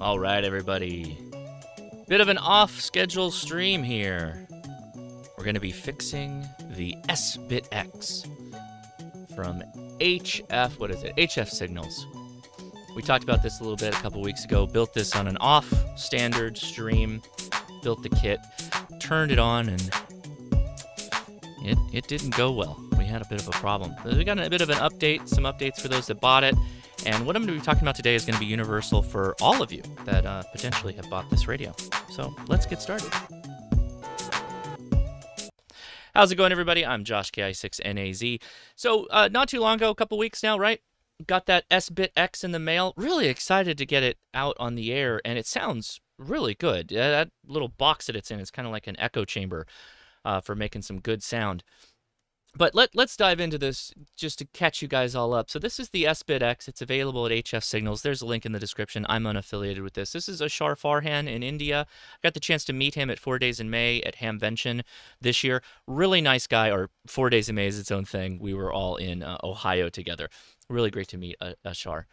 All right, everybody. Bit of an off-schedule stream here. We're going to be fixing the sBitx from HF, what is it? HF Signals. We talked about this a little bit a couple weeks ago. Built this on an off-standard stream. Built the kit, turned it on, and it didn't go well. We had a bit of a problem. We got a bit of an update, some updates for those that bought it. And what I'm going to be talking about today is going to be universal for all of you that potentially have bought this radio. So let's get started. How's it going, everybody? I'm Josh, KI6NAZ. So not too long ago, a couple weeks now, right? Got that sBitx in the mail. Really excited to get it out on the air, and it sounds really good. That little box that it's in is kind of like an echo chamber for making some good sound. But let's dive into this just to catch you guys all up. So this is the sBitx. It's available at HF Signals. There's a link in the description. I'm unaffiliated with this. This is Ashhar Farhan in India. I got the chance to meet him at 4 Days in May at Hamvention this year. Really nice guy, or 4 Days in May is its own thing. We were all in Ohio together. Really great to meet Ashhar.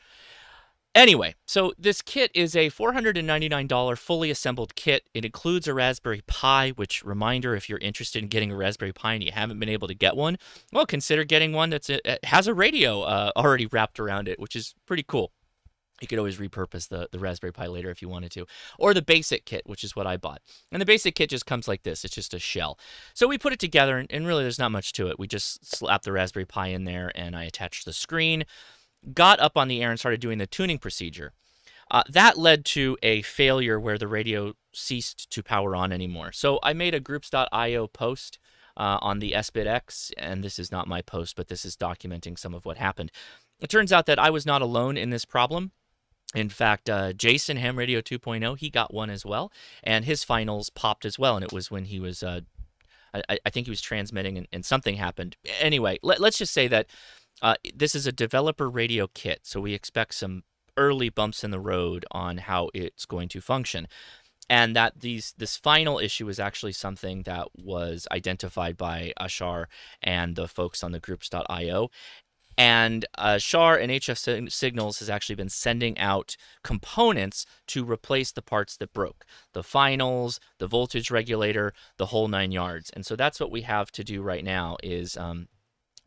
Anyway, so this kit is a $499 fully assembled kit. It includes a Raspberry Pi, which, reminder, if you're interested in getting a Raspberry Pi and you haven't been able to get one, well, consider getting one that's has a radio already wrapped around it, which is pretty cool. You could always repurpose the Raspberry Pi later if you wanted to. Or the basic kit, which is what I bought. And the basic kit just comes like this. It's just a shell. So we put it together, and really there's not much to it. We just slap the Raspberry Pi in there, and I attach the screen. Got up on the air and started doing the tuning procedure. That led to a failure where the radio ceased to power on anymore. So I made a groups.io post on the sBitx, and this is not my post, but this is documenting some of what happened. It turns out that I was not alone in this problem. In fact, Jason Ham Radio 2.0, he got one as well, and his finals popped as well, and it was when he was, I think he was transmitting and something happened. Anyway, let's just say that this is a developer radio kit, so we expect some early bumps in the road on how it's going to function. And that this final issue is actually something that was identified by Ashhar and the folks on the groups.io. And Ashhar and HF Signals has actually been sending out components to replace the parts that broke. The finals, the voltage regulator, the whole 9 yards. And so that's what we have to do right now is...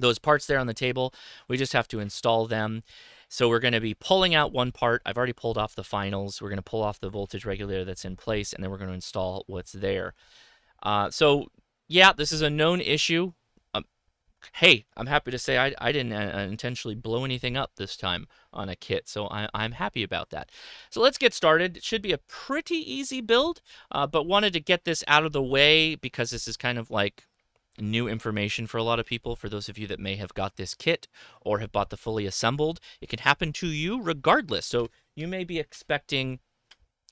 those parts there on the table, we just have to install them. So we're going to be pulling out one part. I've already pulled off the finals. We're going to pull off the voltage regulator that's in place, and then we're going to install what's there. So, yeah, this is a known issue. Hey, I'm happy to say I didn't intentionally blow anything up this time on a kit, so I'm happy about that. So let's get started. It should be a pretty easy build, but wanted to get this out of the way because this is kind of like... new information for a lot of people. For those of you that may have got this kit or have bought the fully assembled, it can happen to you regardless. So you may be expecting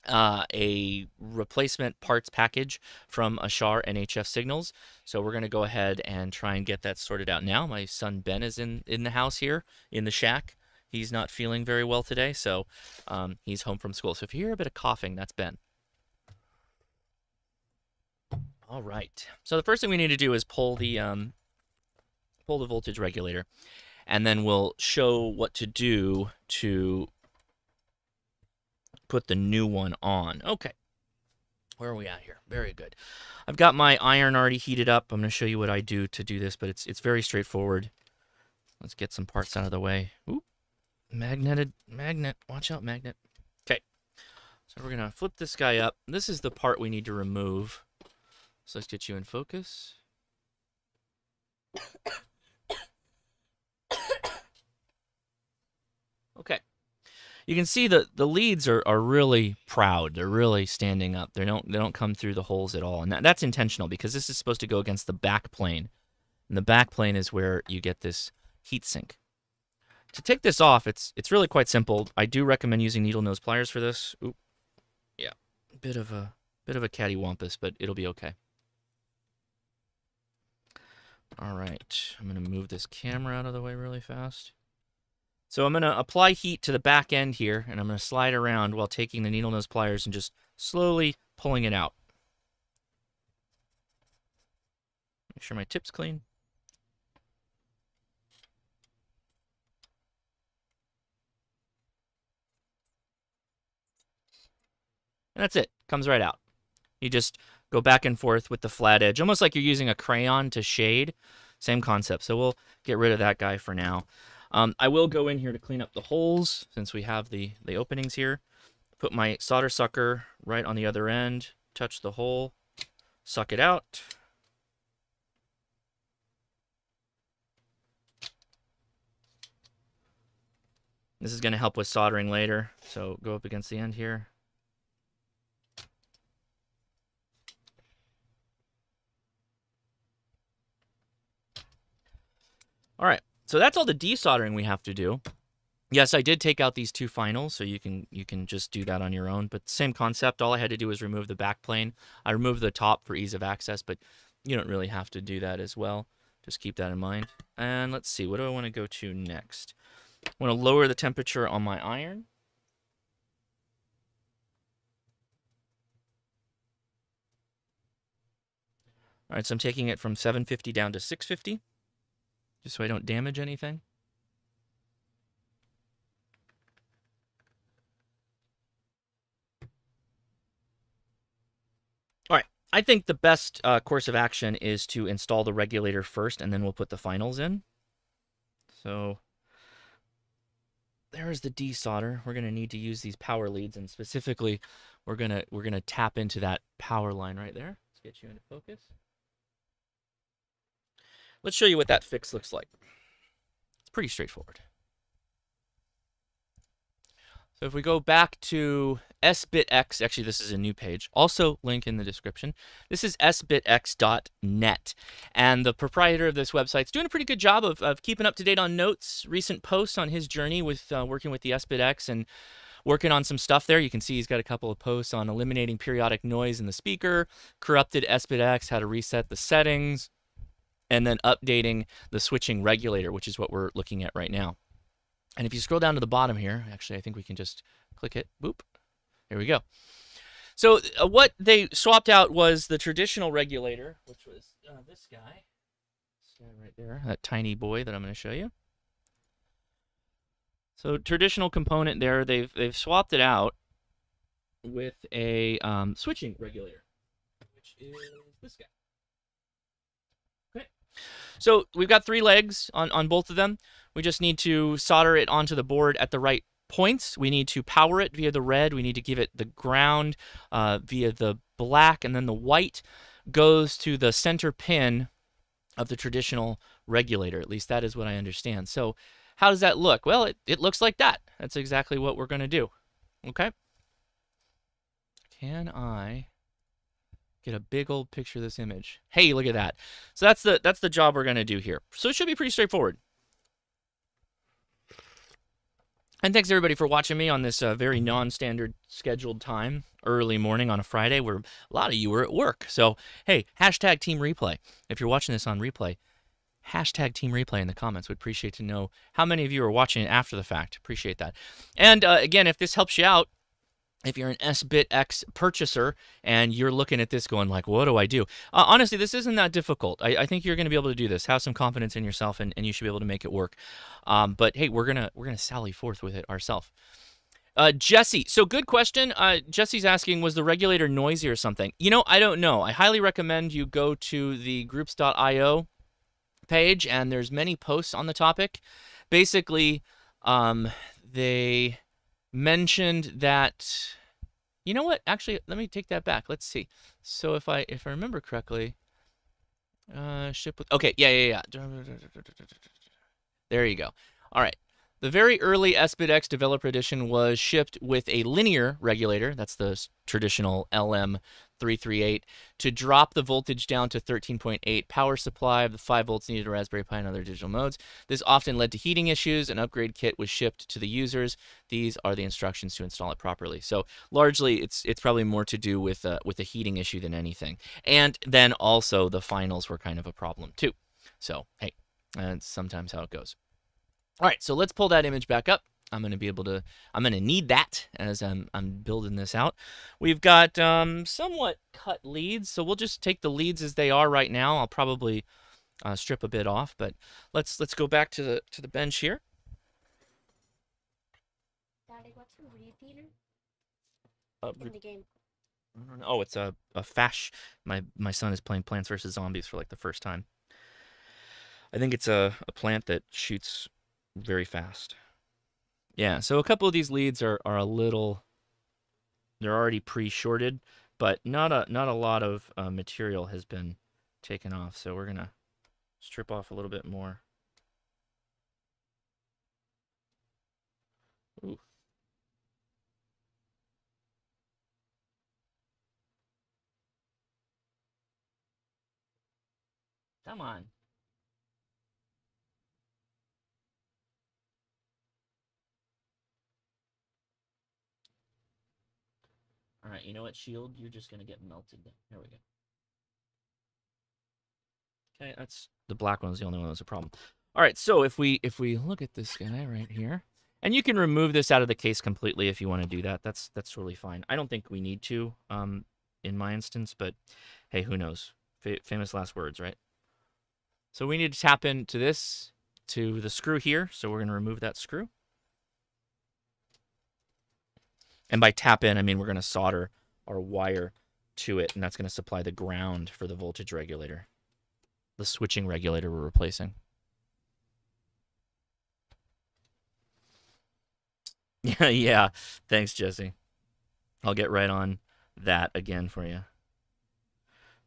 a replacement parts package from Ashhar and HF Signals. So we're going to go ahead and try and get that sorted out now. My son Ben is in the house here, in the shack. He's not feeling very well today, so he's home from school. So if you hear a bit of coughing, that's Ben. All right, so the first thing we need to do is pull the voltage regulator, and then we'll show what to do to put the new one on. Okay, where are we at here? Very good. I've got my iron already heated up. I'm going to show you what I do to do this, but it's very straightforward. Let's get some parts out of the way. Ooh, magnet. Watch out, magnet. Okay, so we're going to flip this guy up. This is the part we need to remove. So let's get you in focus. Okay. You can see the leads are really proud. They're really standing up. They don't come through the holes at all. And that's intentional because this is supposed to go against the back plane. And the back plane is where you get this heat sink. To take this off, it's really quite simple. I do recommend using needle nose pliers for this. Oop. Yeah. Bit of a cattywampus, but it'll be okay. All right, I'm going to move this camera out of the way really fast. So I'm going to apply heat to the back end here, and I'm going to slide around while taking the needle nose pliers and just slowly pulling it out. Make sure my tip's clean. And that's it. Comes right out. You just go back and forth with the flat edge, almost like you're using a crayon to shade. Same concept. So we'll get rid of that guy for now. I will go in here to clean up the holes since we have the openings here. Put my solder sucker right on the other end, touch the hole, suck it out. This is going to help with soldering later, so go up against the end here. All right, so that's all the desoldering we have to do. Yes, I did take out these two finals, so you can just do that on your own. But same concept. All I had to do was remove the back plane. I removed the top for ease of access, but you don't really have to do that as well. Just keep that in mind. And let's see, what do I want to go to next? I want to lower the temperature on my iron. All right, so I'm taking it from 750 down to 650, just so I don't damage anything. All right, I think the best course of action is to install the regulator first, and then we'll put the finals in. So there is the desolder. We're going to need to use these power leads, and specifically, we're going to tap into that power line right there. Let's get you into focus. Let's show you what that fix looks like. It's pretty straightforward. So if we go back to sBitx, actually this is a new page, also link in the description. This is sbitx.net, and the proprietor of this website is doing a pretty good job of keeping up to date on notes, recent posts on his journey with working with the sBitx and working on some stuff there. You can see he's got a couple of posts on eliminating periodic noise in the speaker, corrupted sBitx, how to reset the settings, and then updating the switching regulator, which is what we're looking at right now. And if you scroll down to the bottom here, actually, I think we can just click it. Boop. There we go. So what they swapped out was the traditional regulator, which was this guy. This guy right there, that tiny boy that I'm going to show you. So traditional component there, they've swapped it out with a switching regulator, which is this guy. So we've got three legs on both of them. We just need to solder it onto the board at the right points. We need to power it via the red. We need to give it the ground via the black, and then the white goes to the center pin of the traditional regulator. At least that is what I understand. So how does that look? Well, it looks like that. That's exactly what we're going to do. Okay. Can I get a big old picture of this image? Hey, look at that. So that's the job we're going to do here. So it should be pretty straightforward. And thanks everybody for watching me on this very non-standard scheduled time, early morning on a Friday, where a lot of you were at work. So hey, hashtag Team Replay. If you're watching this on replay, hashtag Team Replay in the comments. Would appreciate to know how many of you are watching it after the fact. Appreciate that. And again, if this helps you out, if you're an sBitx purchaser and you're looking at this going like, what do I do? Honestly, this isn't that difficult. I think you're going to be able to do this. Have some confidence in yourself, and you should be able to make it work. But hey, we're gonna sally forth with it ourselves. Jesse, so good question. Jesse's asking, was the regulator noisy or something? You know, I don't know. I highly recommend you go to the groups.io page, and there's many posts on the topic. Basically, they mentioned that, you know what, actually, let me take that back. Let's see. So if I remember correctly, ship with, okay, yeah. There you go. All right. The very early sBitx Developer Edition was shipped with a linear regulator, that's the traditional LM338, to drop the voltage down to 13.8 power supply of the 5 volts needed to Raspberry Pi and other digital modes. This often led to heating issues. An upgrade kit was shipped to the users. These are the instructions to install it properly. So largely, it's probably more to do with a heating issue than anything. And then also the finals were kind of a problem too. So hey, that's sometimes how it goes. All right, so let's pull that image back up. I'm going to need that as I'm building this out. We've got somewhat cut leads, so we'll just take the leads as they are right now. I'll probably strip a bit off, but let's go back to the bench here. Daddy, what's a read theater in the game? Oh, it's a fash. My son is playing Plants vs Zombies for like the first time. I think it's a plant that shoots very fast. Yeah, so a couple of these leads are a little, they're already pre-shorted, but not a lot of material has been taken off, so we're gonna strip off a little bit more. Ooh. Come on. All right, you know what, Shield? You're just going to get melted. There we go. Okay, that's the black one's the only one that was a problem. All right, so if we look at this guy right here, and you can remove this out of the case completely if you want to do that. That's totally fine. I don't think we need to in my instance, but hey, who knows? Famous last words, right? So we need to tap into this, to the screw here. So we're going to remove that screw. And by tap in, I mean we're going to solder our wire to it, and that's going to supply the ground for the voltage regulator, the switching regulator we're replacing. Yeah, thanks, Jesse. I'll get right on that again for you.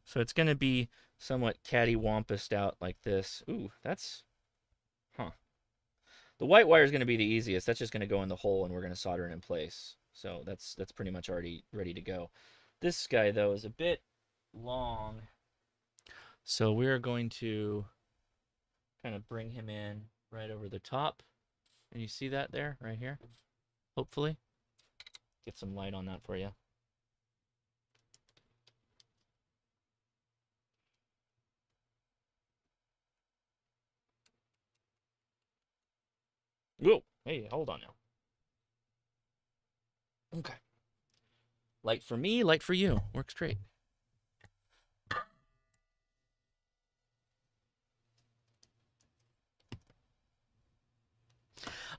So it's going to be somewhat cattywampus out like this. Ooh, that's... Huh. The white wire is going to be the easiest. That's just going to go in the hole, and we're going to solder it in place. So that's pretty much already ready to go. This guy, though, is a bit long. So we're going to kind of bring him in right over the top. And you see that there, right here? Hopefully. Get some light on that for you. Whoa, hey, hold on now. Okay. Light for me, light for you. Works great.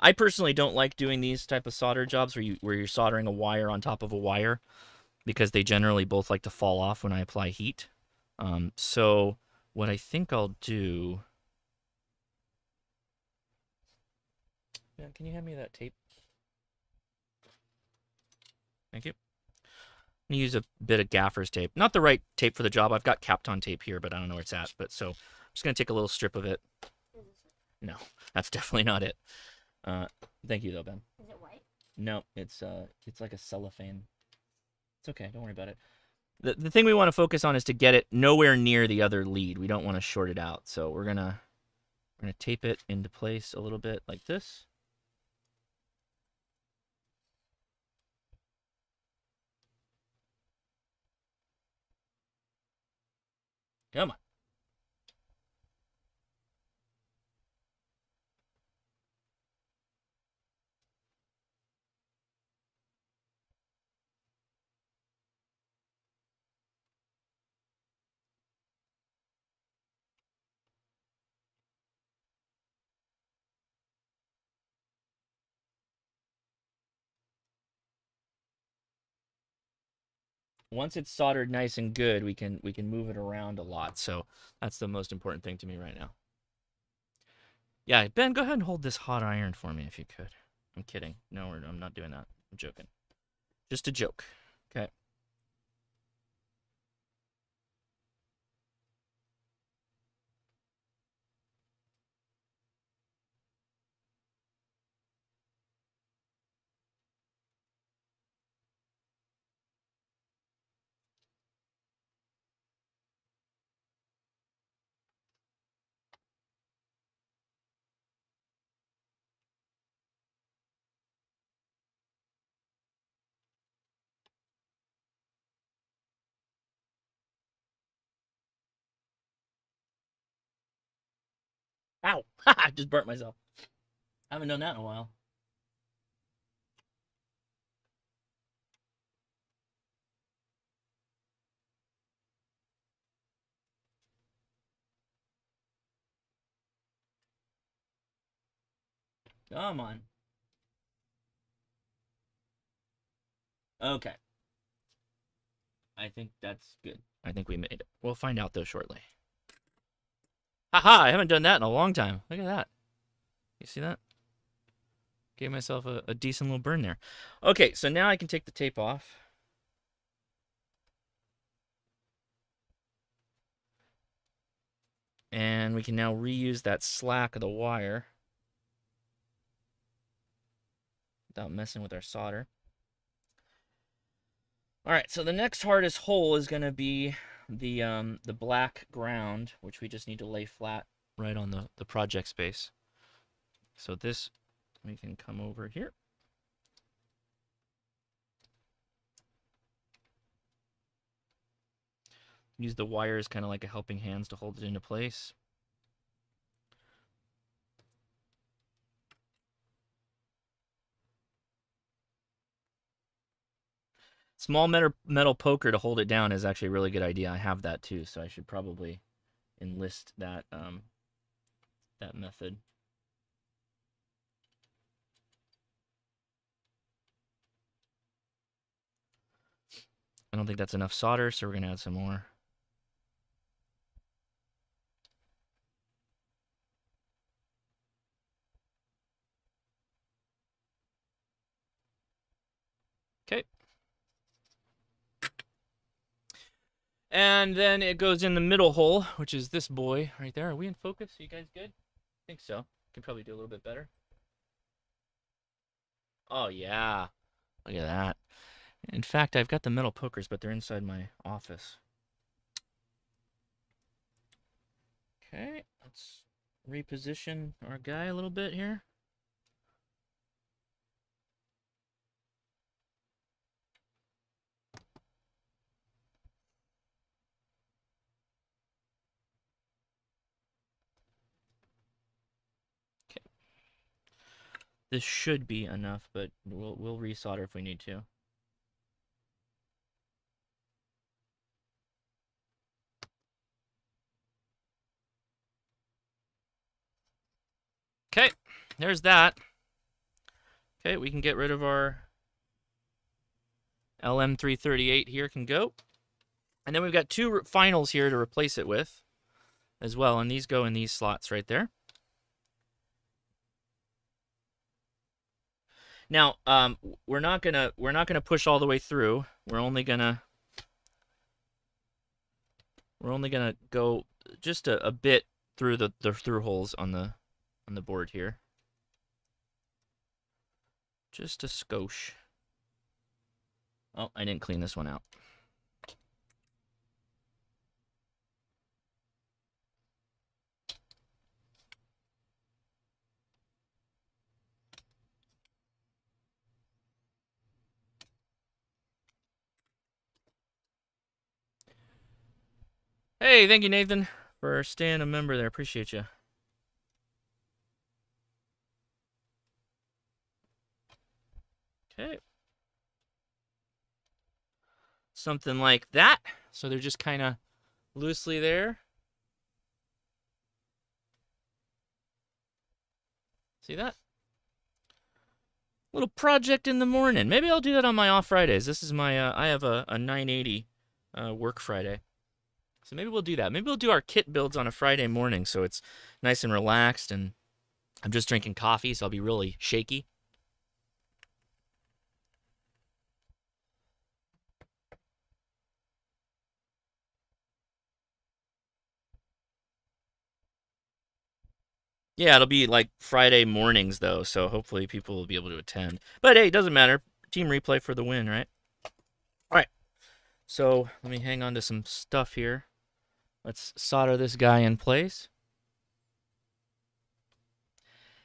I personally don't like doing these type of solder jobs where you're soldering a wire on top of a wire, because they generally both like to fall off when I apply heat. So what I think I'll do... Yeah, can you hand me that tape? Thank you. I'm going to use a bit of gaffer's tape. Not the right tape for the job. I've got Kapton tape here, but I don't know where it's at. But so I'm just going to take a little strip of it. No, that's definitely not it. Thank you, though, Ben. Is it white? No, it's like a cellophane. It's okay. Don't worry about it. The thing we want to focus on is to get it nowhere near the other lead. We don't want to short it out. So we're gonna tape it into place a little bit like this. Come on. Once it's soldered nice and good, we can move it around a lot. So that's the most important thing to me right now. Yeah, Ben, go ahead and hold this hot iron for me if you could. I'm kidding. No, I'm not doing that. I'm joking. Just a joke. Okay. Ow! I just burnt myself. I haven't done that in a while. Come on. Okay. I think that's good. I think we made it. We'll find out, though, shortly. Haha, I haven't done that in a long time. Look at that. You see that? Gave myself a decent little burn there. Okay, so now I can take the tape off. And we can now reuse that slack of the wire without messing with our solder. All right, so the next hardest hole is going to be the black ground, which we just need to lay flat right on the project space. So this, we can come over here. Use the wires kind of like a helping hand to hold it into place. Small metal poker to hold it down is actually a really good idea. I have that too, so I should probably enlist that that method. I don't think that's enough solder, so we're gonna add some more. And then it goes in the middle hole, which is this boy right there. Are we in focus? Are you guys good? I think so. Could probably do a little bit better. Oh, yeah. Look at that. In fact, I've got the metal pokers, but they're inside my office. Okay, let's reposition our guy a little bit here. This should be enough, but we'll resolder if we need to. Okay, there's that. Okay, we can get rid of our LM338 here, can go. And then we've got two finals here to replace it with as well, and these go in these slots right there. Now we're not gonna push all the way through. We're only gonna go just a bit through the through holes on the board here. Just a skosh. Oh, I didn't clean this one out. Hey, thank you, Nathan, for staying a member there. Appreciate you. Okay. Something like that. So they're just kind of loosely there. See that? Little project in the morning. Maybe I'll do that on my off Fridays. This is my, I have a 980 work Friday. So maybe we'll do that. Maybe we'll do our kit builds on a Friday morning so it's nice and relaxed, and I'm just drinking coffee, so I'll be really shaky. Yeah, it'll be like Friday mornings, though, so hopefully people will be able to attend. But, hey, it doesn't matter. Team replay for the win, right? All right. So let me hang on to some stuff here. Let's solder this guy in place.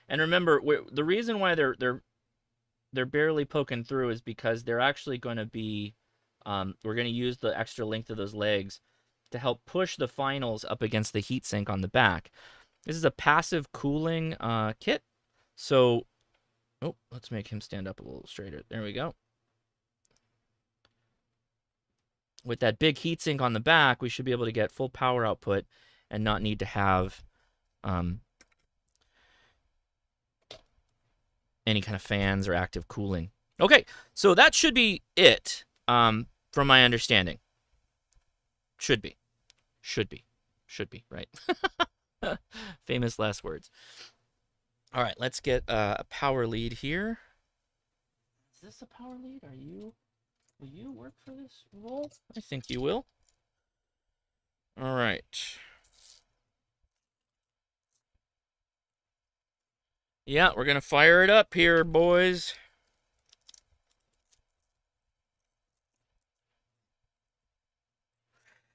And remember, the reason why they're barely poking through is because they're actually going to be, we're going to use the extra length of those legs to help push the finals up against the heatsink on the back. This is a passive cooling kit. So, oh, let's make him stand up a little straighter. There we go. With that big heatsink on the back, we should be able to get full power output and not need to have any kind of fans or active cooling. Okay, so that should be it from my understanding. Should be, right? Famous last words. All right, let's get a power lead here. Is this a power lead? Are you? Will you work for this role? I think you will. All right. Yeah, we're gonna fire it up here, boys.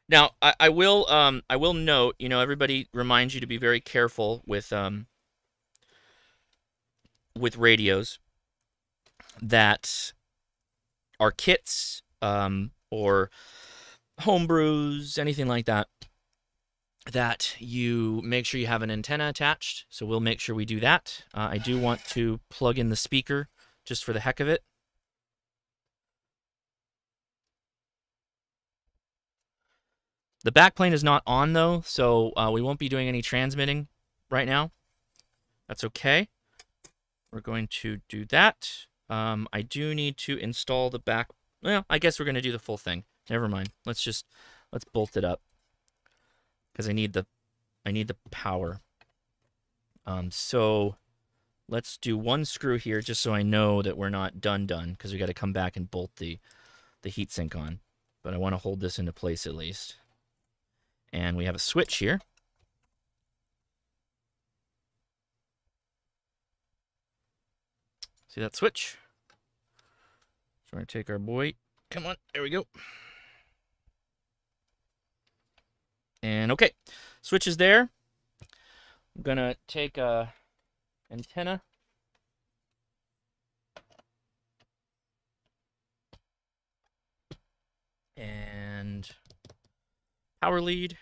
Now, I will note, you know, everybody reminds you to be very careful with radios that are kits or homebrews, anything like that, that you make sure you have an antenna attached. So we'll make sure we do that. I do want to plug in the speaker just for the heck of it. The backplane is not on though, so we won't be doing any transmitting right now. That's okay. We're going to do that. I do need to install the back. Well, I guess we're going to do the full thing. Never mind. Let's bolt it up because I need the power. So let's do one screw here just so I know that we're not done because we got to come back and bolt the heatsink on. But I want to hold this into place at least. And we have a switch here. See that switch? So we're gonna take our boy. Come on, there we go. And okay, switch is there. I'm gonna take a antenna. And power lead.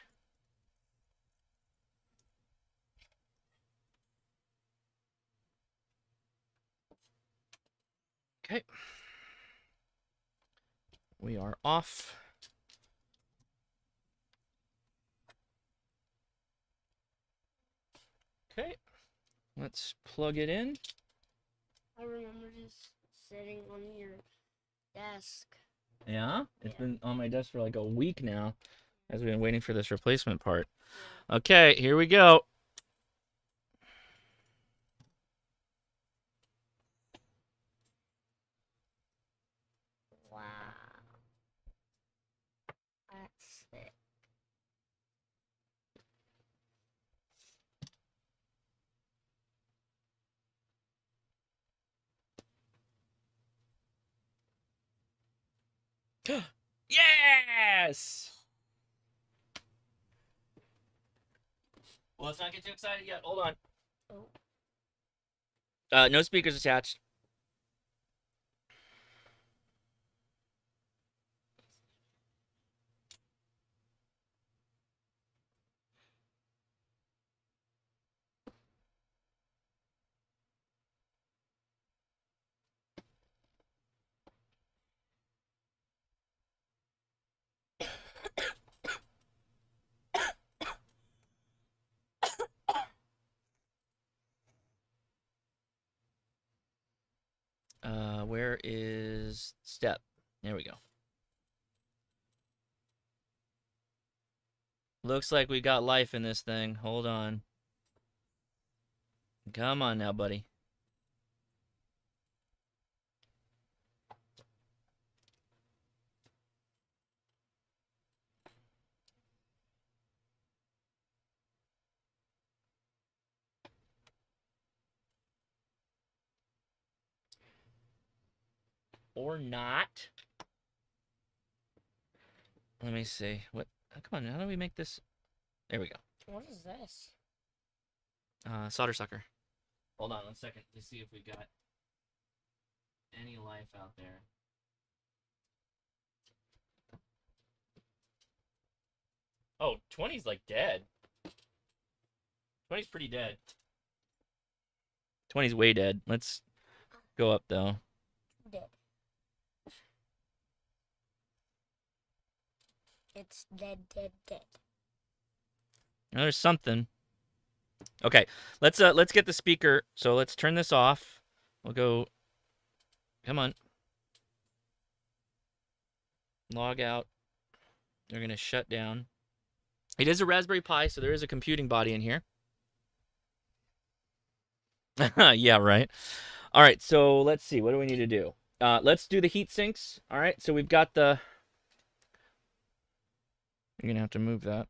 Okay. We are off. Okay. Let's plug it in. I remember this sitting on your desk. Yeah? It's been on my desk for like a week now. As we've been waiting for this replacement part. Okay, here we go. Wow. That's sick. Yes! Well, let's not get too excited yet. Hold on. Oh. No speakers attached. Where is step? There we go. Looks like we got life in this thing. Hold on. Come on now, buddy. Or not. Let me see. What? Oh, come on. How do we make this? There we go. What is this? Solder sucker. Hold on one second to see if we got any life out there. Oh, 20's like dead. 20's pretty dead. 20's way dead. Let's go up though. Dead. It's dead. Now there's something. Okay, let's get the speaker. So let's turn this off. We'll go. Come on. Log out. They're going to shut down. It is a Raspberry Pi, so there is a computing body in here. Yeah, right. All right, so let's see. What do we need to do? Let's do the heat sinks. All right, so we've got the... You're going to have to move that.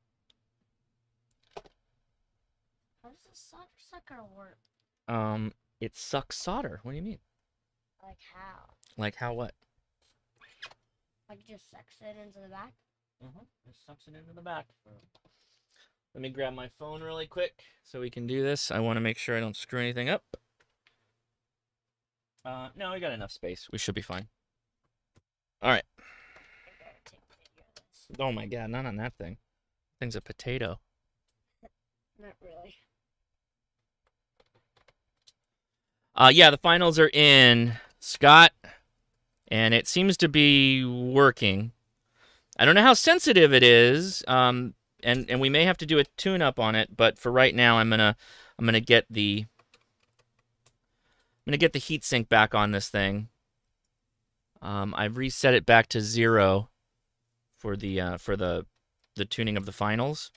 How does the solder sucker work? It sucks solder. What do you mean? Like how? Like how what? Like it just sucks it into the back? Mm-hmm. Just sucks it into the back. Let me grab my phone really quick so we can do this. I want to make sure I don't screw anything up. No, we got enough space. We should be fine. All right. Oh my god, not on that thing. Thing's a potato. Not really. Yeah, the finals are in, Scott, and it seems to be working. I don't know how sensitive it is, and we may have to do a tune-up on it. But for right now, I'm gonna get the heatsink back on this thing. I've reset it back to 0 for the tuning of the finals.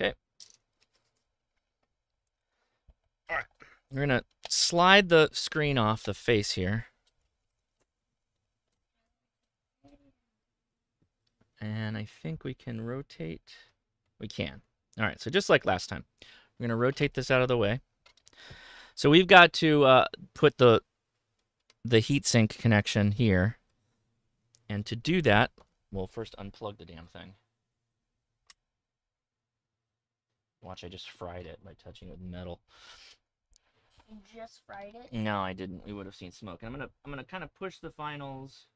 Okay. All right. We're going to slide the screen off the face here. And I think we can rotate. We can. All right. So just like last time, we're going to rotate this out of the way. So we've got to put the heatsink connection here. And to do that, we'll first unplug the damn thing. Watch, I just fried it by touching it with metal. You just fried it? No, I didn't. We would have seen smoke. And I'm gonna kind of push the finals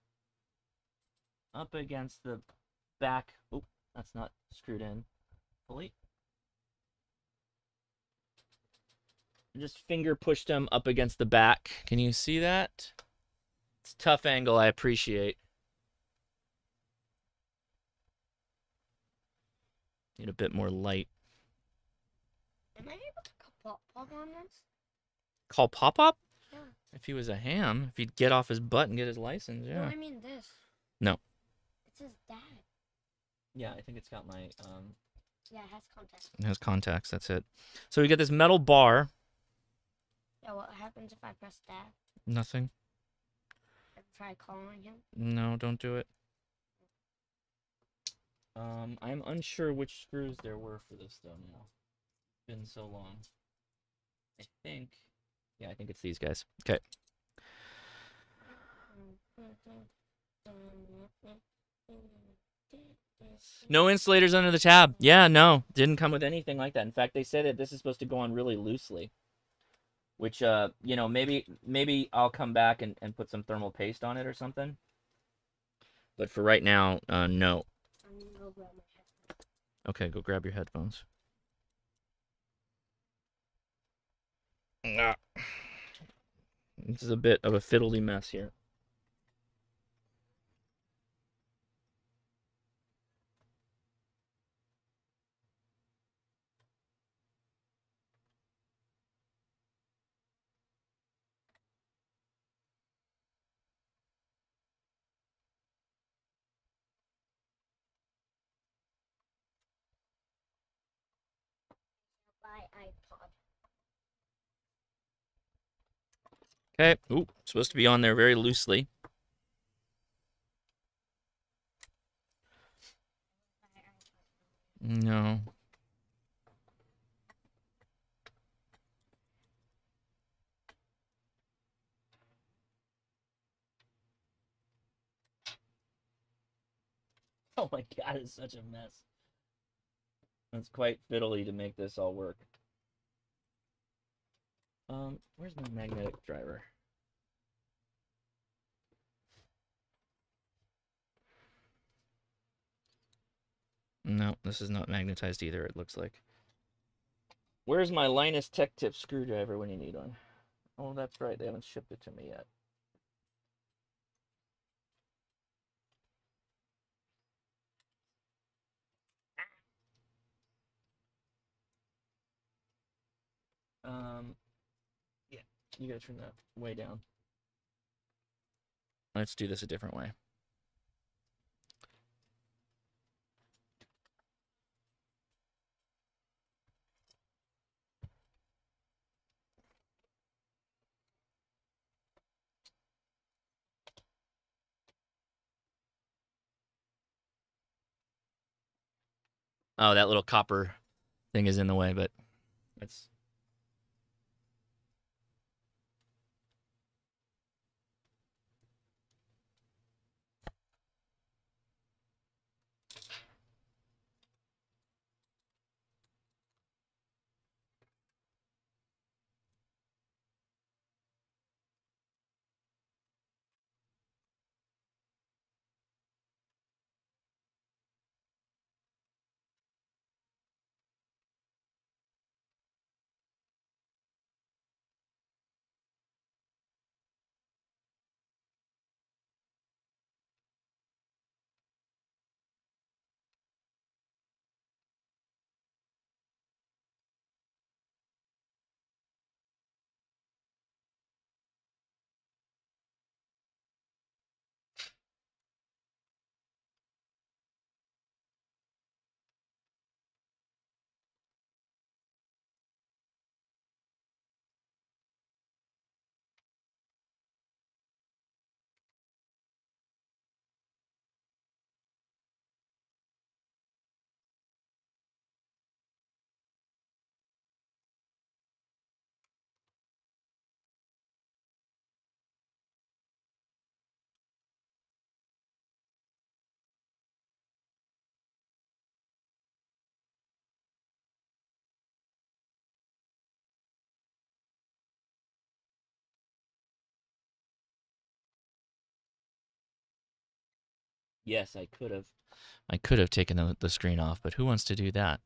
up against the back. Oh, that's not screwed in fully. Just finger push them up against the back. Can you see that? It's a tough angle. I appreciate. Need a bit more light. Am I able to call Pop-Pop on this? Call Pop-Pop? Yeah. If he was a ham, if he'd get off his butt and get his license, yeah. No, I mean this. No. It's his dad. Yeah, I think it's got my... Yeah, it has contacts. It has contacts, that's it. So we get this metal bar. Yeah, what happens if I press that? Nothing. Try calling him? No, don't do it. I'm unsure which screws there were for this, though, now. Been so long. I think, yeah, I think it's these guys. Okay. No insulators under the tab. Yeah, no, didn't come with anything like that. In fact, they said that this is supposed to go on really loosely, which, you know, maybe I'll come back and put some thermal paste on it or something. But for right now, no. I'm gonna go grab my headphones. Okay, go grab your headphones. This is a bit of a fiddly mess here. Buy iPod. Okay. Ooh, supposed to be on there very loosely. No. Oh my god, it's such a mess. It's quite fiddly to make this all work. Where's my magnetic driver? No, this is not magnetized either, it looks like. Where's my Linus Tech Tip screwdriver when you need one? Oh, that's right, they haven't shipped it to me yet. Yeah, you gotta turn that way down. Let's do this a different way. Oh, that little copper thing is in the way, but it's... Yes, I could have. I could have taken the screen off, but who wants to do that?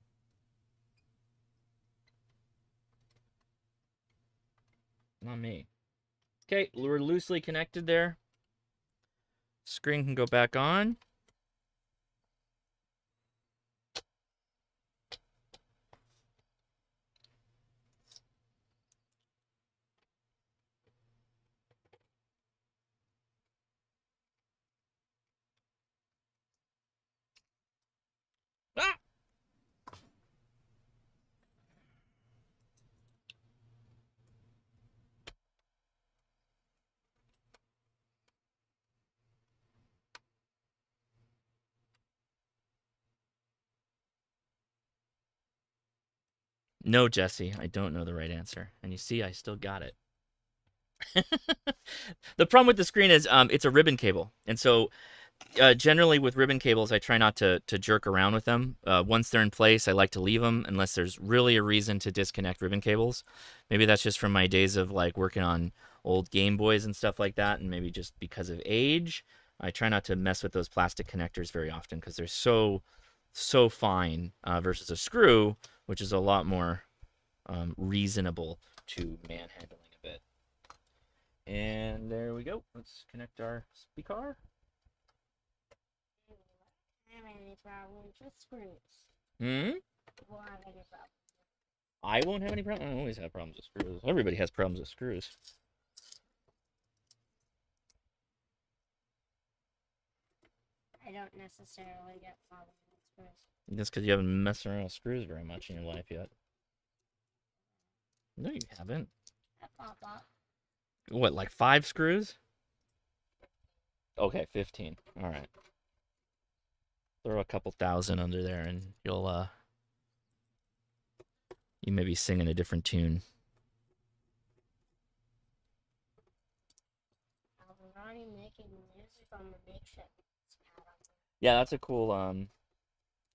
Not me. Okay, we're loosely connected there. Screen can go back on. No, Jesse, I don't know the right answer. And you see, I still got it. The problem with the screen is it's a ribbon cable. And so generally with ribbon cables, I try not to jerk around with them. Once they're in place, I like to leave them unless there's really a reason to disconnect ribbon cables. Maybe that's just from my days of like working on old Game Boys and stuff like that. And maybe just because of age, I try not to mess with those plastic connectors very often because they're so fine versus a screw, which is a lot more reasonable to manhandling a bit. And there we go. Let's connect our speaker. Hmm? I won't have any problems. I always have problems with screws. Everybody has problems with screws. I don't necessarily get problems. That's because you haven't messed around with screws very much in your life yet. No, you haven't. What, like 5 screws? Okay, 15. All right. Throw a couple thousand under there, and you'll you may be singing a different tune. I'm already making music on the makeshift. Yeah, that's a cool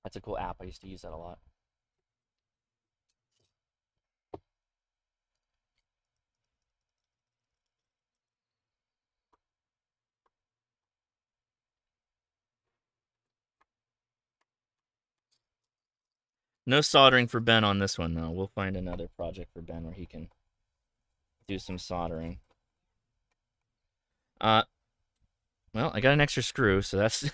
That's a cool app. I used to use that a lot. No soldering for Ben on this one, though. We'll find another project for Ben where he can do some soldering. Well, I got an extra screw, so that's...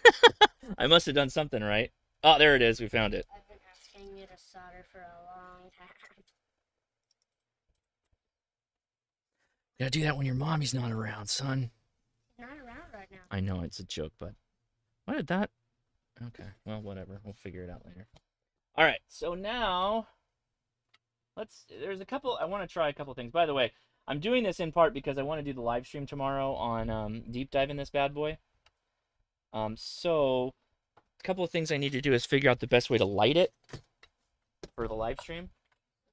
I must have done something right. Oh, there it is. We found it. I've been asking you to solder for a long time. gotta do that when your mommy's not around, son. Not around right now. I know, it's a joke, but... Why did that... Okay, well, whatever. We'll figure it out later. Alright, so now... Let's... There's a couple... I want to try a couple things. By the way, I'm doing this in part because I want to do the live stream tomorrow on Deep Dive in this bad boy. So... A couple of things I need to do is figure out the best way to light it for the live stream.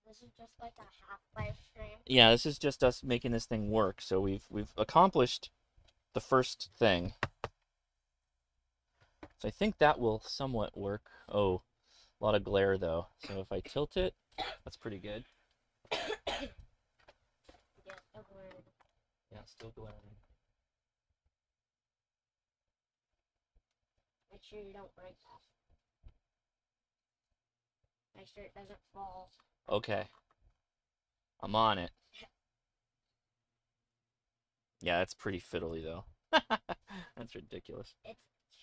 This is just like a half live stream. Yeah, this is just us making this thing work. So we've accomplished the first thing. So I think that will somewhat work. Oh, a lot of glare though. So if I tilt it, that's pretty good. Yeah, still glaring. Yeah, still glaring. Make sure you don't break that. Make sure it doesn't fall. Okay. I'm on it. Yeah, that's pretty fiddly though. That's ridiculous. It's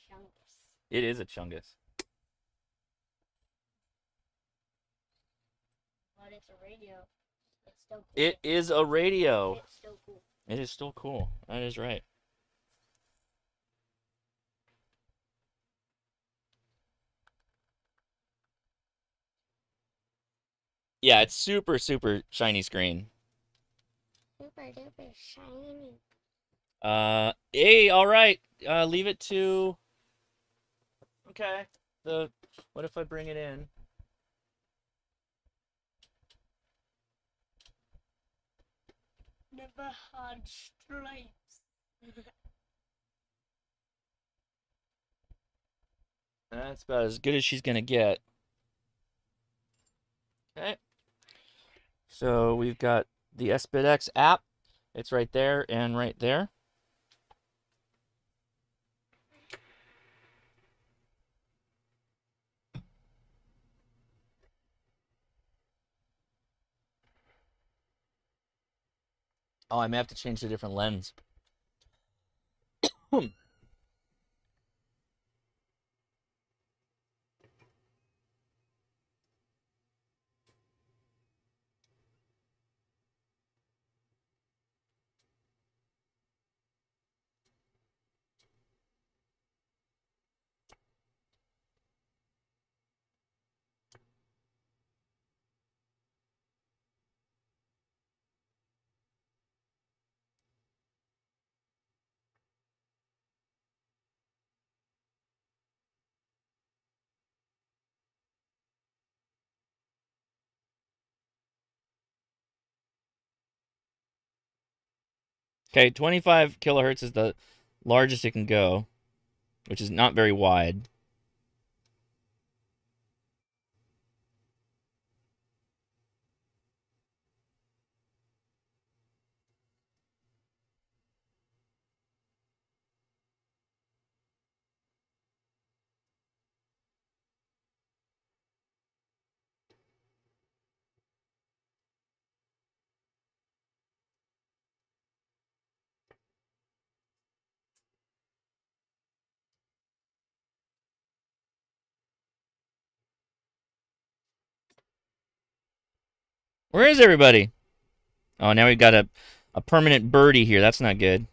a chungus. It is a chungus. But it's a radio. It's still cool. It is a radio. It's still cool. It is still cool. That is right. Yeah, it's super, super shiny screen. Super, duper shiny. Hey, all right. Leave it to... Okay. The... What if I bring it in? Never had stripes. That's about as good as she's going to get. Okay. So we've got the sBitx app. It's right there and right there. Oh, I may have to change to a different lens. Okay, 25 kilohertz is the largest it can go, which is not very wide. Where is everybody? Oh, now we've got a permanent birdie here. That's not good.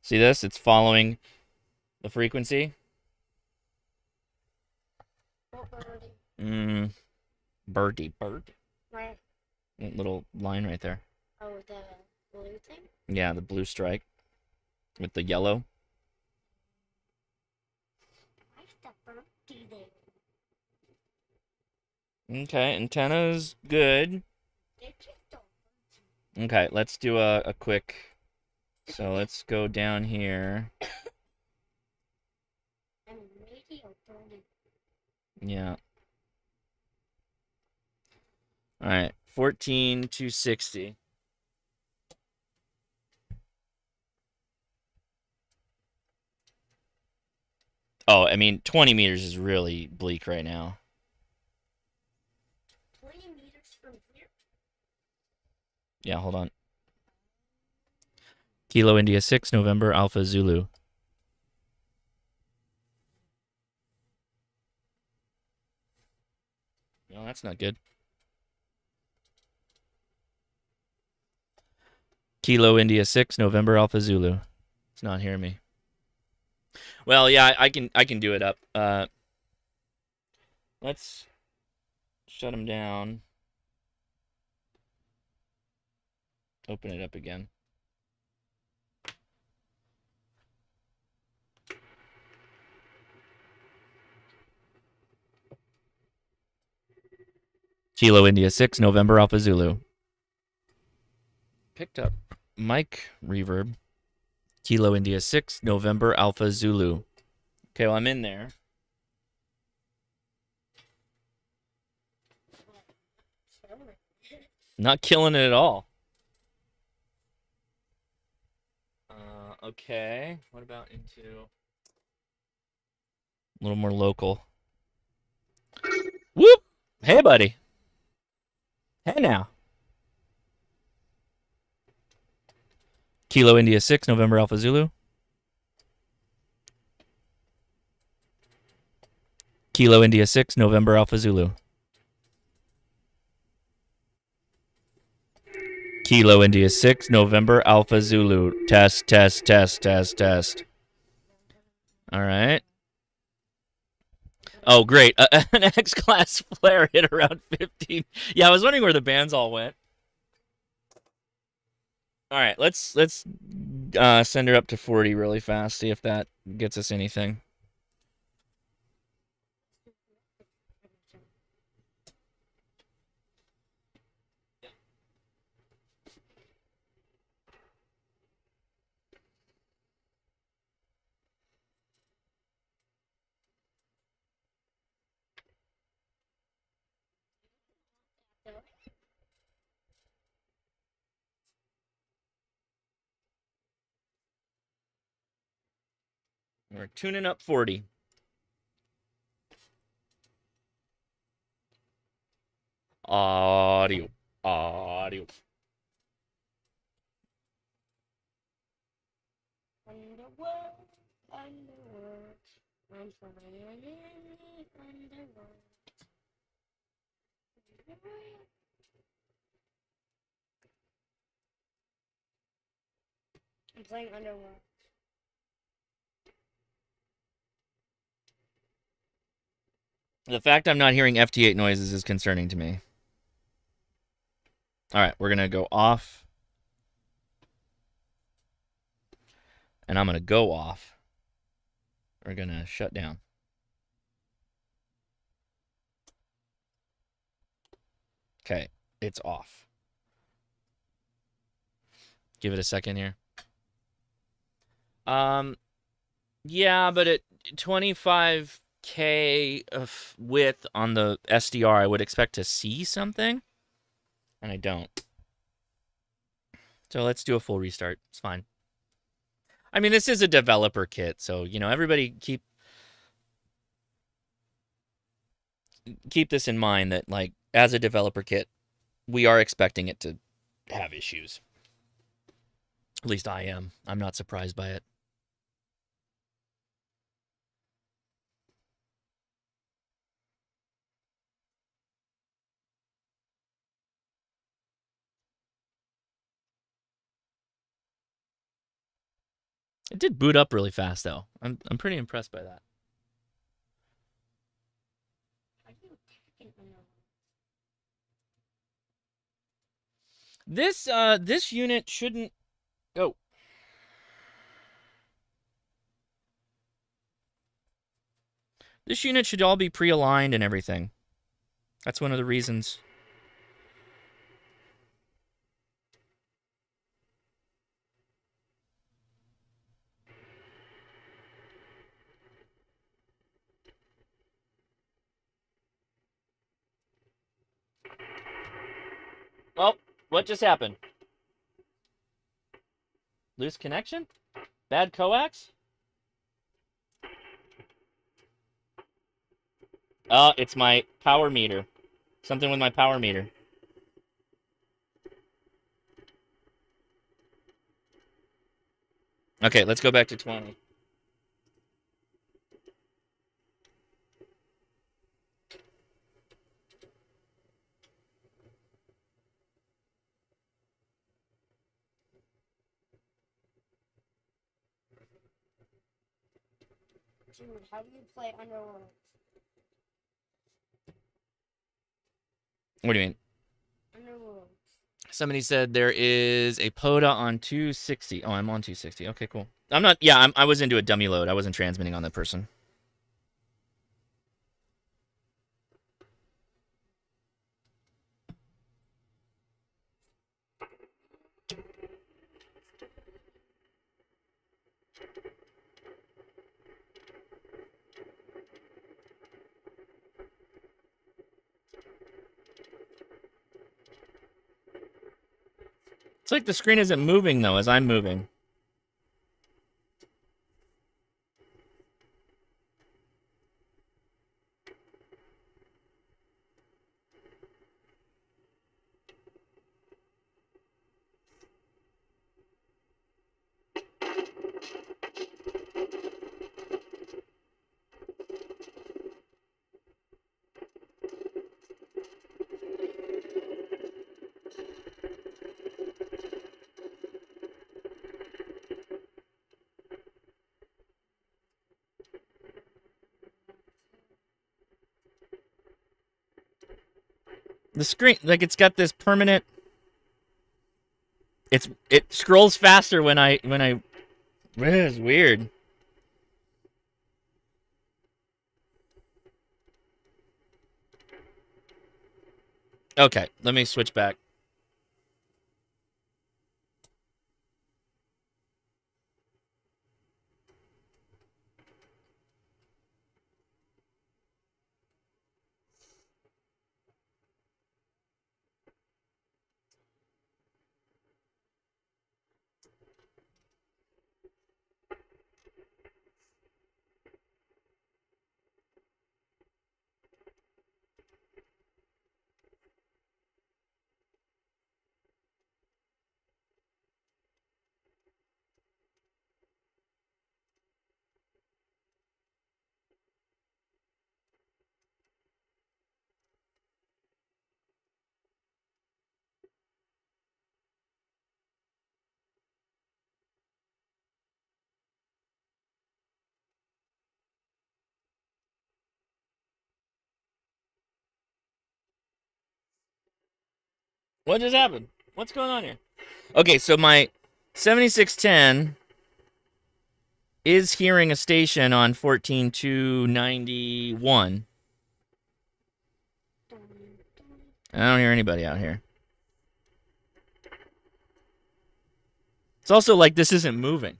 See this? It's following the frequency. Birdie, bird. Right. That little line right there. Oh, the blue thing? Yeah, the blue stripe with the yellow. Like the birdie thing. Okay, antenna's good. Okay, let's do a quick. So let's go down here. Yeah. All right, 14,260. Oh, I mean, 20 meters is really bleak right now. Yeah, hold on. Kilo India 6, November, Alpha Zulu. No, that's not good. Kilo India 6, November Alpha Zulu. It's not hearing me. Well, yeah, I can do it up. Let's shut him down. Open it up again. Kilo India 6, November Alpha Zulu. Picked up mic reverb. Kilo India 6, November Alpha Zulu. Okay, well, I'm in there. Not killing it at all. Okay, what about into... a little more local. Whoop! Hey, buddy. Hey now. Kilo India 6, November Alpha Zulu. Kilo India 6, November Alpha Zulu. Kilo India 6, November Alpha Zulu. Test, test, test, test, test. All right. Oh, great. An X-Class flare hit around 15. Yeah, I was wondering where the bands all went. All right, let's send her up to 40 really fast, see if that gets us anything. We're tuning up 40. Audio. Audio. I'm playing Underworld. The fact I'm not hearing FT8 noises is concerning to me. All right, we're going to go off. And I'm going to go off. We're going to shut down. Okay, it's off. Give it a second here. Yeah, but at 25K of width on the SDR, I would expect to see something, and I don't. So let's do a full restart. It's fine. I mean, this is a developer kit, so you know, everybody keep this in mind that, like, as a developer kit, we are expecting it to have issues. At least I am. I'm not surprised by it. It did boot up really fast, though. I'm pretty impressed by that. This this unit shouldn't go. This unit should all be pre-aligned and everything. That's one of the reasons. Oh, what just happened? Loose connection? Bad coax? Oh, it's my power meter. Something with my power meter. Okay, let's go back to 20. Shoot, how do you play Underworld? What do you mean? Underworld. Somebody said there is a POTA on 260. Oh, I'm on 260. Okay, cool. I'm not. Yeah, I was into a dummy load. I wasn't transmitting on that person. It's like the screen isn't moving, though, as I'm moving. The screen, like, it's got this permanent. It scrolls faster when I. It's weird. Okay, let me switch back. What just happened? What's going on here? Okay, so my 7610 is hearing a station on 14291. I don't hear anybody out here. It's also like this isn't moving.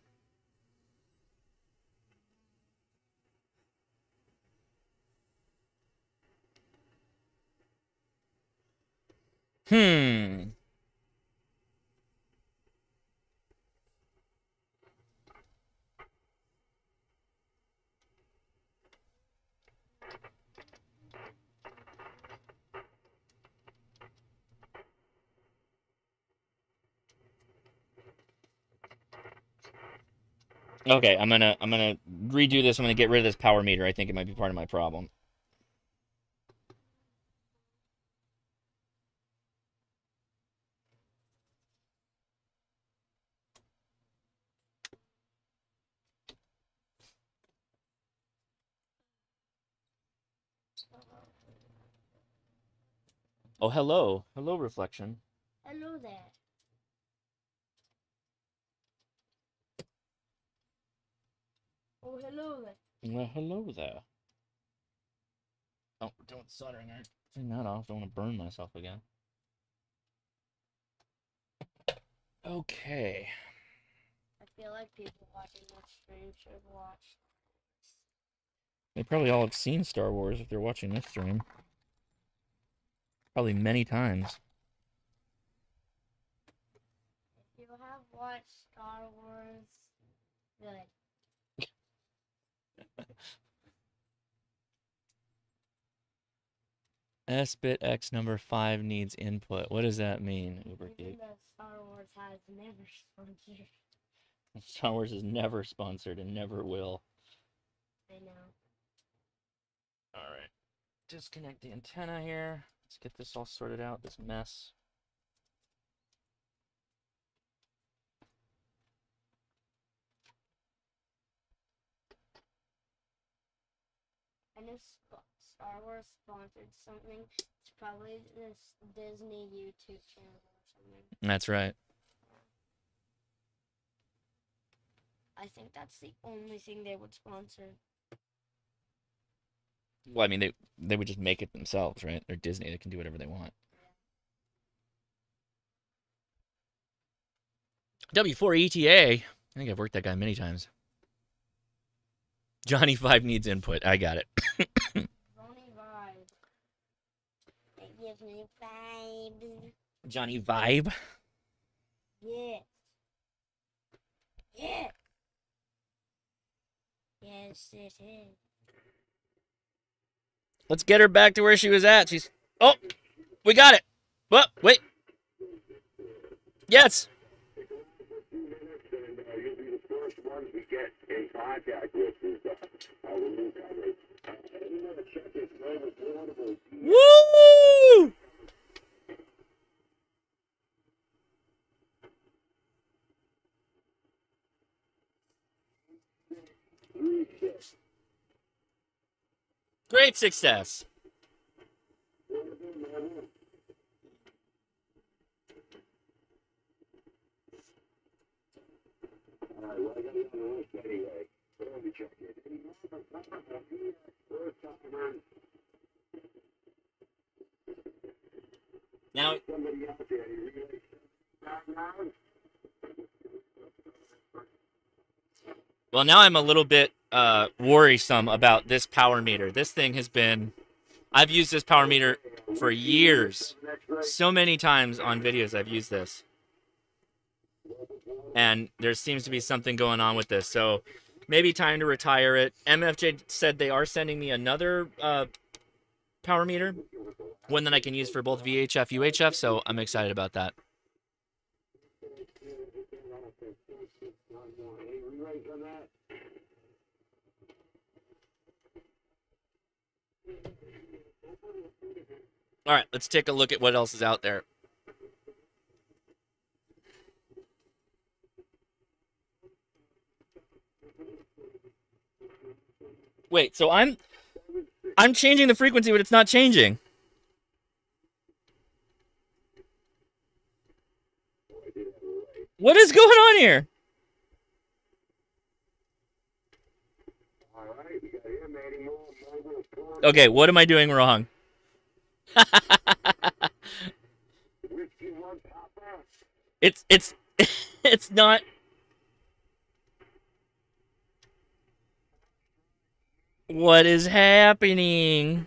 Okay, I'm gonna redo this. I'm gonna get rid of this power meter. I think it might be part of my problem. Oh, hello. Hello, Reflection. Hello there. Oh, hello there. Well, hello there. Oh, we're doing soldering iron. Turn that off. Don't want to burn myself again. Okay. I feel like people watching this stream should watch. They probably all have seen Star Wars if they're watching this stream. Probably many times. If you have watched Star Wars, good. sBitx number 5 needs input. What does that mean, Ubergeek? Star Wars has never sponsored. Star Wars is never sponsored and never will. I know. Alright. Disconnect the antenna here. Let's get this all sorted out, this mess. kind of Star Wars sponsored something. It's probably this Disney YouTube channel or something. That's right. I think that's the only thing they would sponsor. Well, I mean, they would just make it themselves, right? They're Disney. They can do whatever they want. W4ETA. I think I've worked that guy many times. Johnny Five needs input. I got it. Johnny Vibe. It gives me vibes. Johnny Vibe? Yeah. Yeah. Yes, it is. Let's get her back to where she was at. She's... Oh! We got it! Whoa, wait. Yes! Ones we get in contact with is our new coverage. You want to check this label portable. Woo! Great success. Now, well, now I'm a little bit worrisome about this power meter. This thing has been, I've used this power meter for years. So many times on videos I've used this. And there seems to be something going on with this. So maybe time to retire it. MFJ said they are sending me another power meter, one that I can use for both VHF, UHF. So I'm excited about that. All right, let's take a look at what else is out there. Wait, so I'm changing the frequency, but it's not changing. What is going on here? Okay, what am I doing wrong? It's not. What is happening?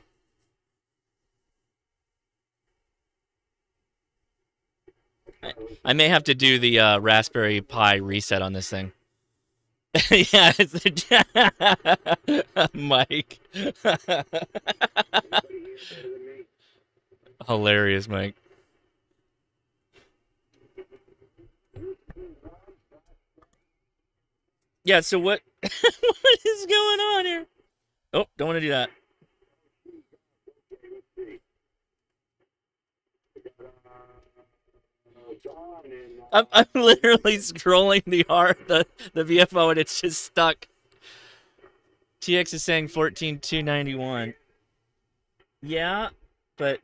I may have to do the Raspberry Pi reset on this thing. Yeah, it's Mike. Hilarious, Mike. Yeah, so what what is going on here? Oh, don't want to do that. I'm literally scrolling the VFO and it's just stuck. TX is saying 14,291. Yeah, but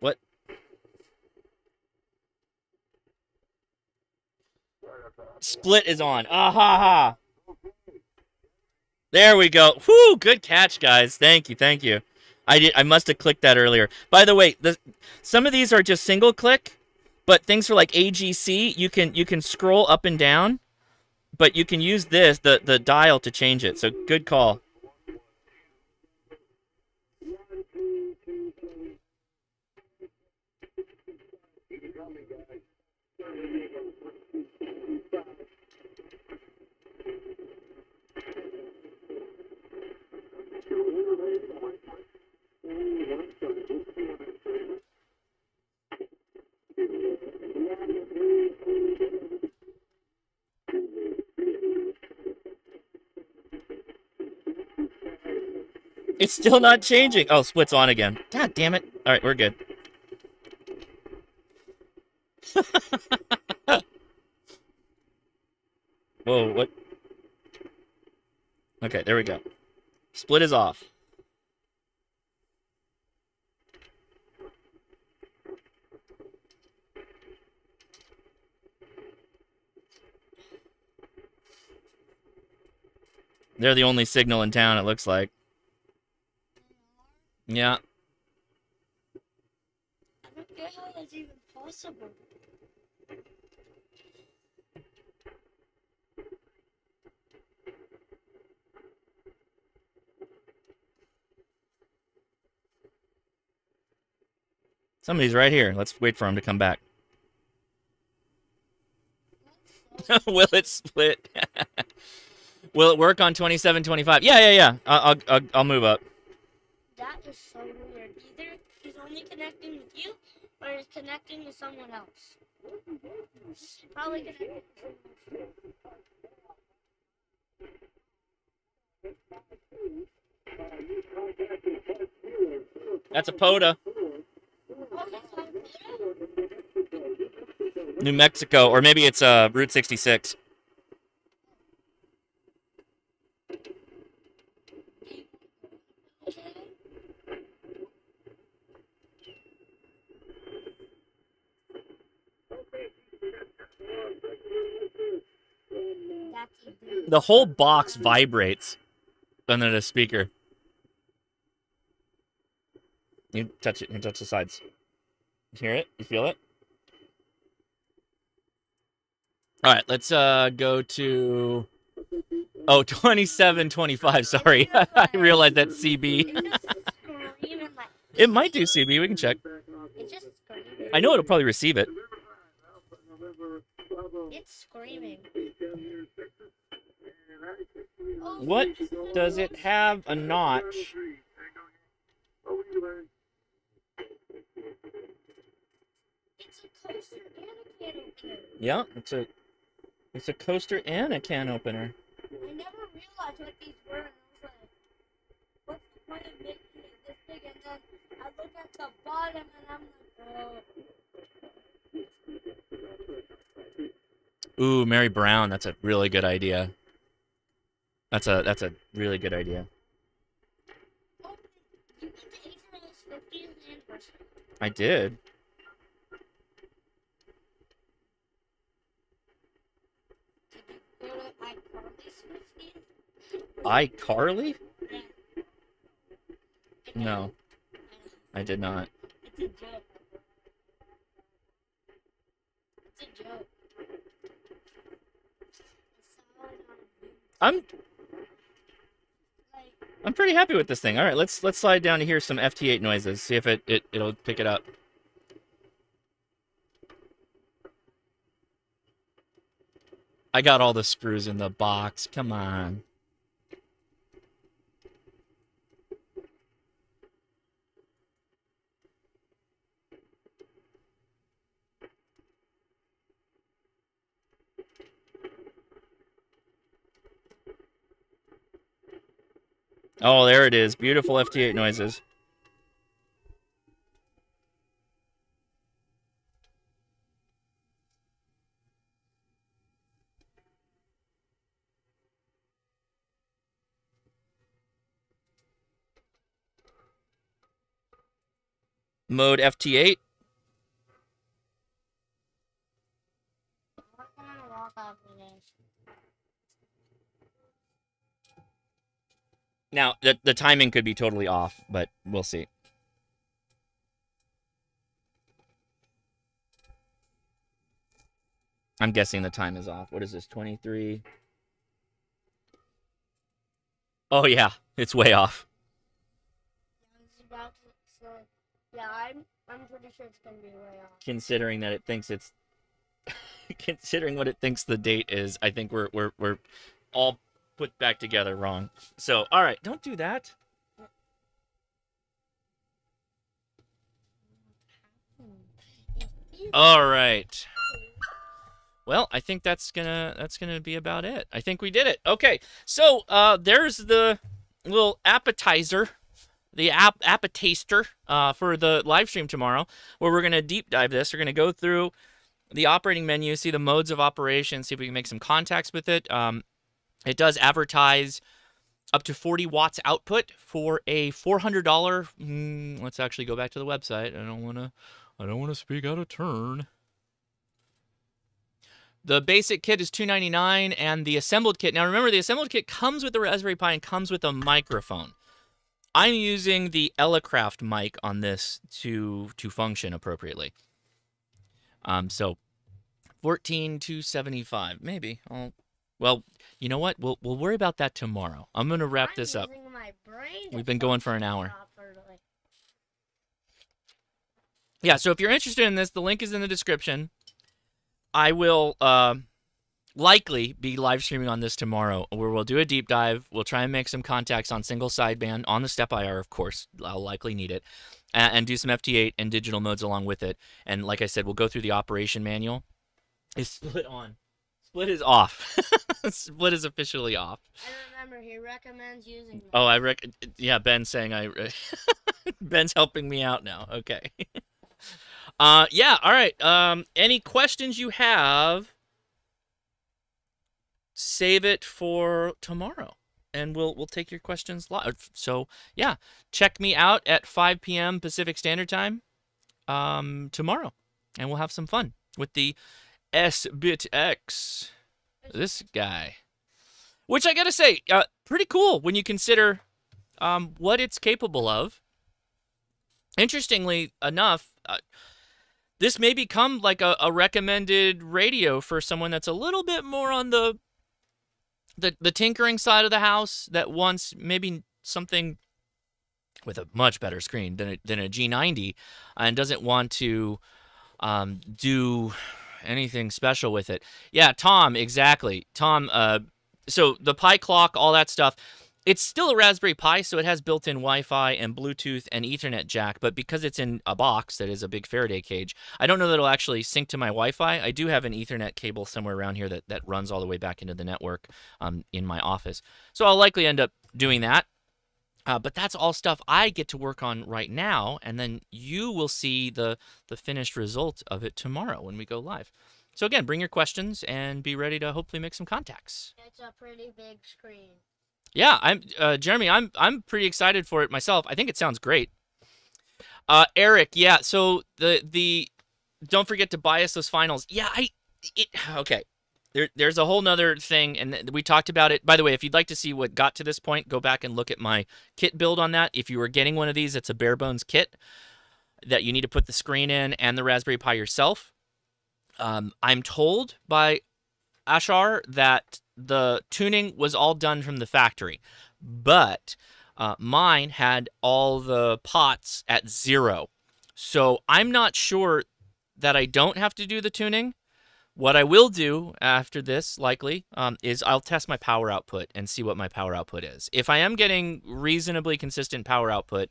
what? Split is on. Aha! There we go. Whoo! Good catch, guys. Thank you, thank you. I must have clicked that earlier. By the way, some of these are just single click, but things for like AGC, you can scroll up and down, but you can use this the dial to change it. So good call. It's still not changing. Oh, split's on again. God damn it. All right, we're good. Whoa, what? Okay, there we go. Split is off. They're the only signal in town, it looks like. Yeah. I don't know how that's even possible. Somebody's right here. Let's wait for him to come back. Will it split? Will it work on 2725? Yeah. I'll move up. That is so weird. Either he's only connecting with you, or he's connecting with someone else. He's probably connecting with someone else. That's a POTA. New Mexico, or maybe it's Route 66. The whole box vibrates under the speaker. You touch it. You touch the sides. You hear it? You feel it? All right, let's go to... Oh, 2725, sorry. I realized that's CB. It might do CB. We can check. I know it'll probably receive it. It's screaming. What does it have a notch? It's a coaster and a can opener. Yeah, it's a coaster and a can opener. I never realized what these were, and I was like, what's the point of making it this big? And then I look at the bottom and I'm like, oh. Ooh, Mary Brown, that's a really good idea. That's a really good idea. Oh, you went to April's 50th anniversary. I did. iCarly? No, I did not. It's a joke. It's a joke. I'm pretty happy with this thing. All right, let's slide down to hear some FT8 noises. See if it'll pick it up. I got all the screws in the box. Come on. Oh, there it is. Beautiful FT8 noises. Mode FT8. Now, the timing could be totally off, but we'll see. I'm guessing the time is off. What is this, 23? Oh, yeah, it's way off. Yeah, I'm pretty sure it's gonna be way off. Considering that it thinks it's, considering what it thinks the date is, I think we're all put back together wrong. So, all right, don't do that. All right. Well, I think that's gonna be about it. I think we did it. Okay, so there's the little appetizer. The appetizer for the live stream tomorrow, where we're going to deep dive this. We're going to go through the operating menu, see the modes of operation, see if we can make some contacts with it. It does advertise up to 40 watts output for a $400. Let's actually go back to the website. I don't want to speak out of turn. The basic kit is $299, and the assembled kit. Now remember, the assembled kit comes with the Raspberry Pi and comes with a microphone. I'm using the Elecraft mic on this to function appropriately. So $14,275, maybe. Well, you know what? We'll worry about that tomorrow. I'm gonna wrap this up. We've been going for an hour. Yeah. So if you're interested in this, the link is in the description. I will likely be live streaming on this tomorrow, where we'll do a deep dive. We'll try and make some contacts on single sideband on the step IR, of course. I'll likely need it, and do some FT8 and digital modes along with it. And like I said, we'll go through the operation manual. Is split on? Split is off. Split is officially off. I remember he recommends using that. Oh, yeah, Ben's saying I. Ben's helping me out now. Okay. Yeah, all right. Any questions you have, save it for tomorrow, and we'll take your questions live. So, yeah, check me out at 5 p.m. Pacific Standard Time tomorrow, and we'll have some fun with the sBitx, this guy, which I got to say, pretty cool when you consider what it's capable of. Interestingly enough, this may become like a recommended radio for someone that's a little bit more on the tinkering side of the house, that wants maybe something with a much better screen than a G90, and doesn't want to do anything special with it. Yeah, Tom, exactly. Tom, so the Pi clock, all that stuff. It's still a Raspberry Pi, so it has built-in Wi-Fi and Bluetooth and Ethernet jack, but because it's in a box that is a big Faraday cage, I don't know that it'll actually sync to my Wi-Fi. I do have an Ethernet cable somewhere around here that runs all the way back into the network in my office. So I'll likely end up doing that, but that's all stuff I get to work on right now, and then you will see the finished result of it tomorrow when we go live. So again, bring your questions and be ready to hopefully make some contacts. It's a pretty big screen. Yeah, Jeremy, I'm pretty excited for it myself. I think it sounds great. Eric, yeah. So the don't forget to bias those finals. Yeah, okay. There's a whole nother thing, and we talked about it. By the way, if you'd like to see what got to this point, go back and look at my kit build on that. If you were getting one of these, it's a bare bones kit that you need to put the screen in and the Raspberry Pi yourself. I'm told by Ashhar that the tuning was all done from the factory, but mine had all the pots at 0. So I'm not sure that I don't have to do the tuning. What I will do after this, likely, is I'll test my power output and see what my power output is. If I am getting reasonably consistent power output,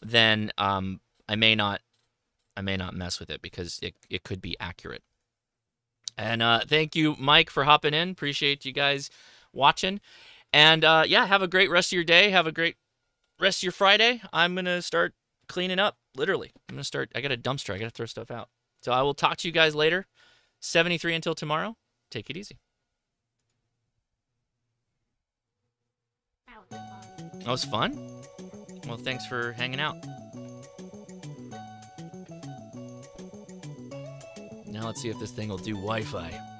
then I may not mess with it, because it could be accurate. And thank you, Mike, for hopping in. Appreciate you guys watching. And, yeah, have a great rest of your day. Have a great rest of your Friday. I'm going to start cleaning up, literally. I got a dumpster. I got to throw stuff out. So I will talk to you guys later. 73 until tomorrow. Take it easy. That was fun? Well, thanks for hanging out. Now let's see if this thing will do Wi-Fi.